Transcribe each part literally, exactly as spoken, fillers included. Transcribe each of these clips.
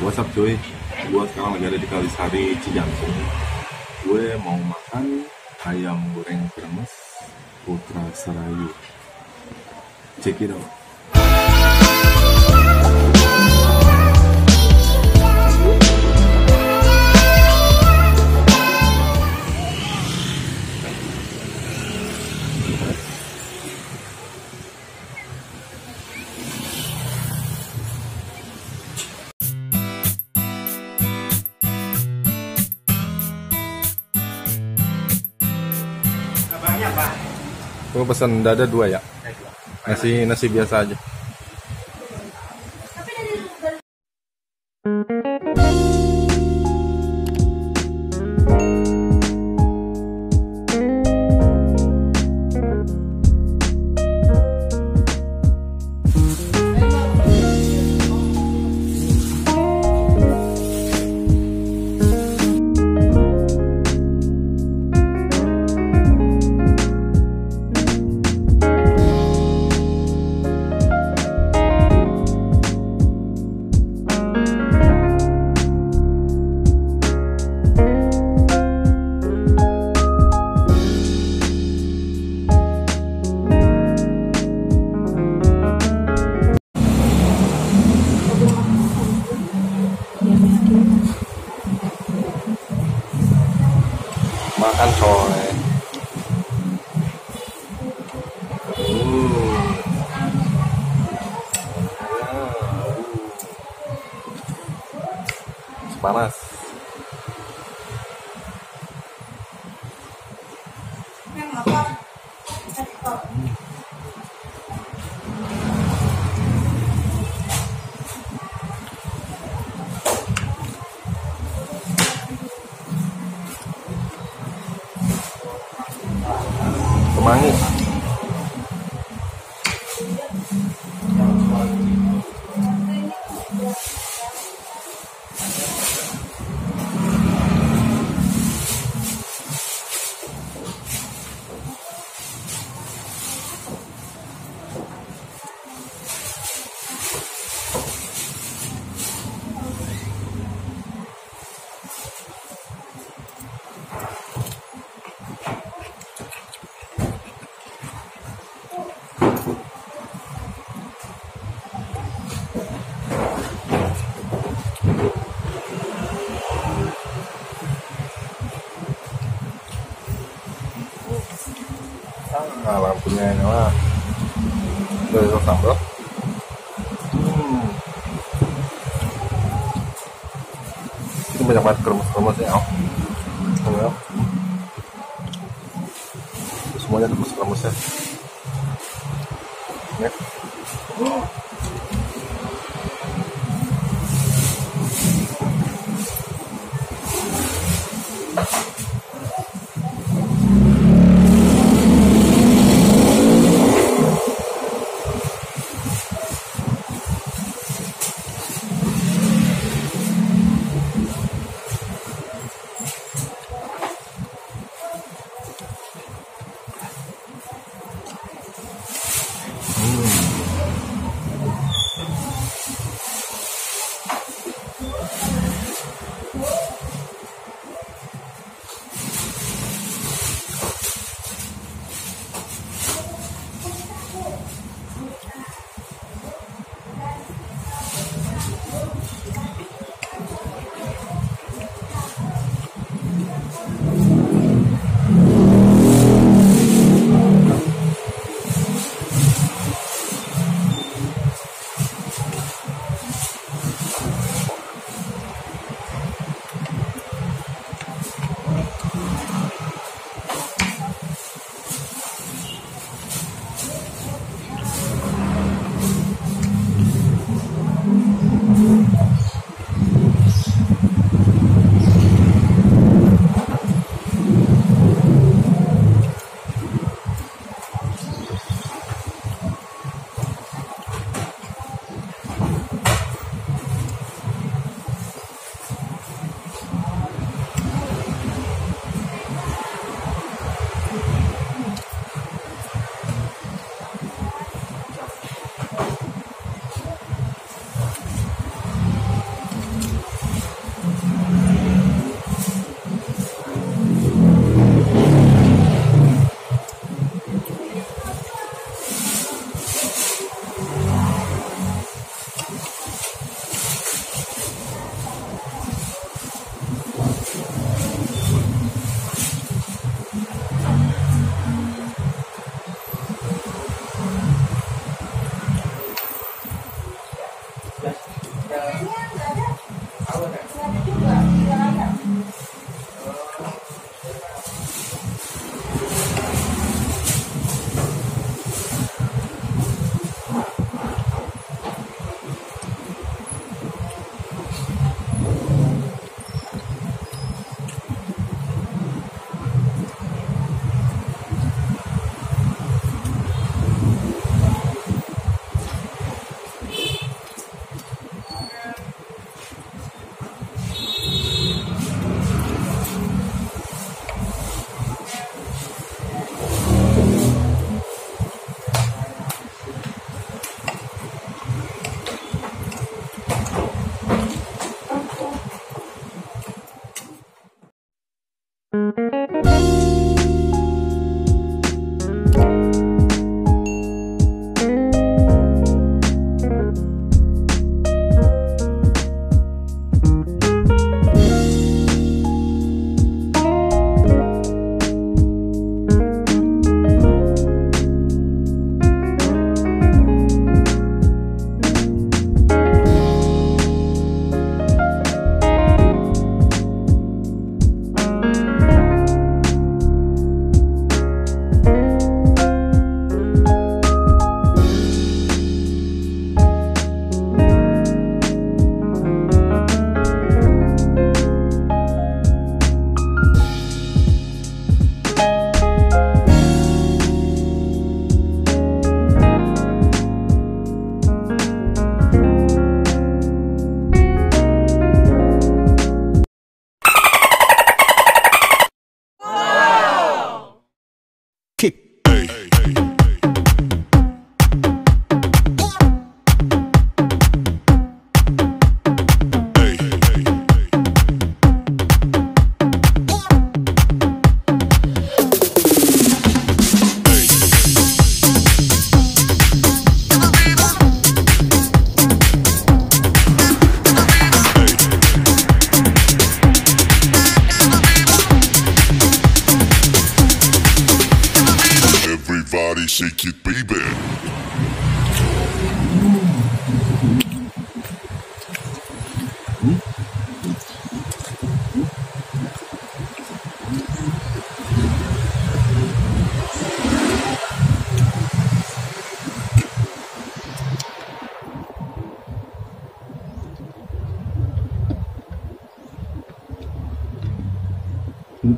What's up cuy, gue sekarang lagi ada di Kalisari Cijantung. Gue mau makan ayam goreng kremes Putra Sarai. Check it out. Gue pesen dada dua ya, nasi nasi biasa aja. Makan coy. Uh. Panas. Manis. Nah, lampunya ini lah udah sambal. Hmm. Ini banyak banget kremes-kremes ya. Oh. Semuanya kremes-kremes ya. Ya. Oh. Shake it, baby. Ini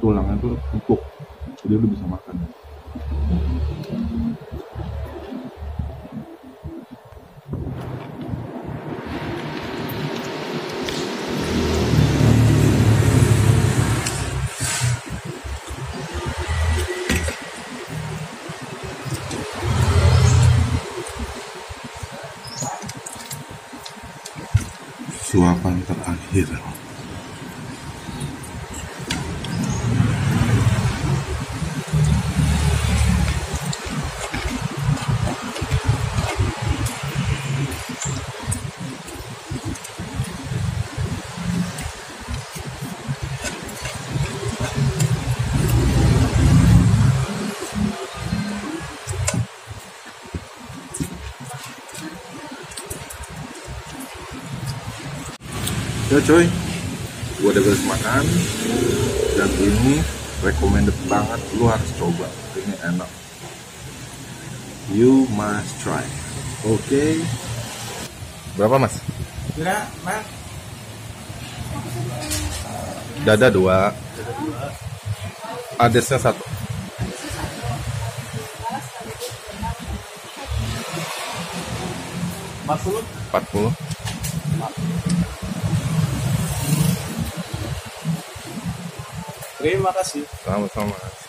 tulangnya tuh empuk, jadi lu bisa makan. Suapan terakhir. Ya coy, gue udah beres makan dan ini recommended banget, lu harus coba, ini enak, you must try. Oke, okay. Berapa mas? Kira mas dada dua, adesnya satu. Empat puluh. Terima kasih. Sama-sama.